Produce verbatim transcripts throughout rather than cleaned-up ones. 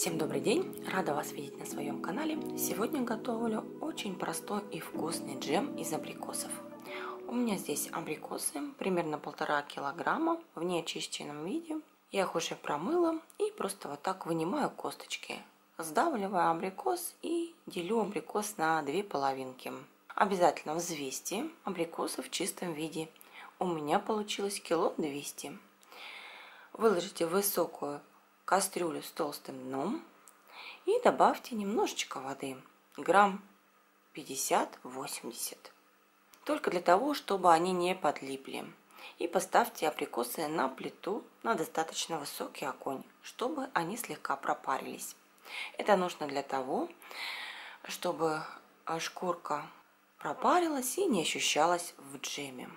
Всем добрый день! Рада вас видеть на своем канале. Сегодня готовлю очень простой и вкусный джем из абрикосов. У меня здесь абрикосы, примерно полтора килограмма, в неочищенном виде. Я их уже промыла и просто вот так вынимаю косточки. Сдавливаю абрикос и делю абрикос на две половинки. Обязательно взвесьте абрикосы в чистом виде. У меня получилось кило двести. Выложите в высокую кастрюлю с толстым дном и добавьте немножечко воды, грамм пятьдесят-восемьдесят, только для того, чтобы они не подлипли. И поставьте абрикосы на плиту на достаточно высокий огонь, чтобы они слегка пропарились. Это нужно для того, чтобы шкурка пропарилась и не ощущалась в джеме.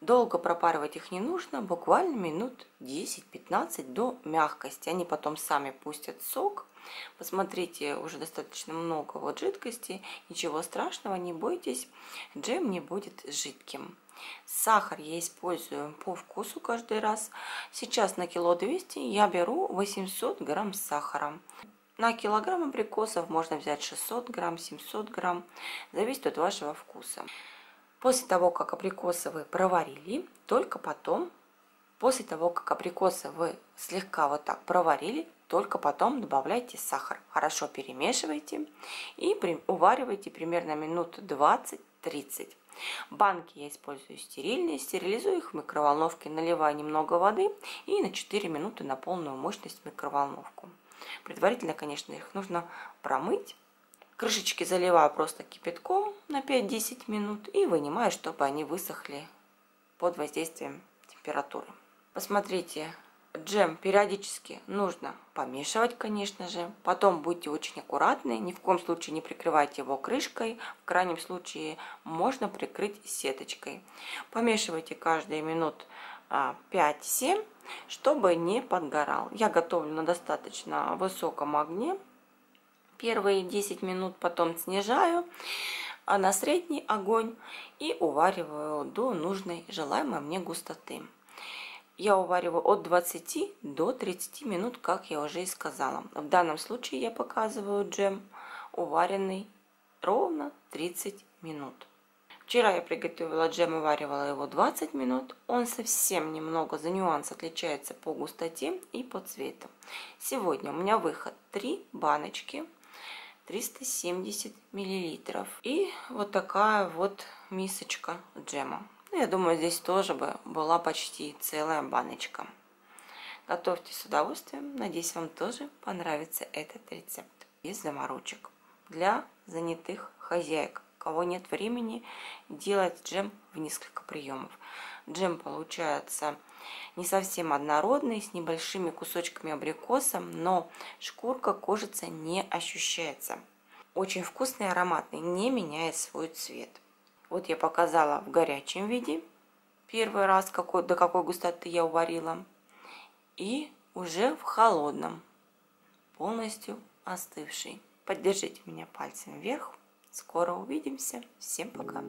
Долго пропаривать их не нужно, буквально минут десять-пятнадцать до мягкости. Они потом сами пустят сок. Посмотрите, уже достаточно много вот жидкости. Ничего страшного, не бойтесь, джем не будет жидким. Сахар я использую по вкусу каждый раз. Сейчас на кило двести я беру восемьсот грамм сахара. На килограмм абрикосов можно взять шестьсот грамм, семьсот грамм. Зависит от вашего вкуса. После того, как абрикосы вы проварили, только потом, после того, как абрикосы вы слегка вот так проварили, только потом добавляйте сахар. Хорошо перемешивайте и уваривайте примерно минут двадцать-тридцать. Банки я использую стерильные, стерилизую их в микроволновке, наливаю немного воды и на четыре минуты на полную мощность в микроволновку. Предварительно, конечно, их нужно промыть. Крышечки заливаю просто кипятком на пять-десять минут и вынимаю, чтобы они высохли под воздействием температуры. Посмотрите, джем периодически нужно помешивать, конечно же. Потом будьте очень аккуратны, ни в коем случае не прикрывайте его крышкой. В крайнем случае можно прикрыть сеточкой. Помешивайте каждые минут пять-семь, чтобы не подгорал. Я готовлю на достаточно высоком огне. Первые десять минут, потом снижаю на средний огонь и увариваю до нужной, желаемой мне густоты. Я увариваю от двадцати до тридцати минут, как я уже и сказала. В данном случае я показываю джем, уваренный ровно тридцать минут. Вчера я приготовила джем, уваривала его двадцать минут. Он совсем немного за нюанс отличается по густоте и по цвету. Сегодня у меня выход три баночки. триста семьдесят миллилитров. И вот такая вот мисочка джема. Я думаю, здесь тоже бы была почти целая баночка. Готовьте с удовольствием. Надеюсь, вам тоже понравится этот рецепт. Без заморочек. Для занятых хозяек. У кого нет времени делать джем в несколько приемов. Джем получается не совсем однородный, с небольшими кусочками абрикоса, но шкурка, кожица не ощущается. Очень вкусный и ароматный, не меняет свой цвет. Вот я показала в горячем виде первый раз, какой, до какой густоты я уварила. И уже в холодном, полностью остывший. Поддержите меня пальцем вверх. Скоро увидимся. Всем пока!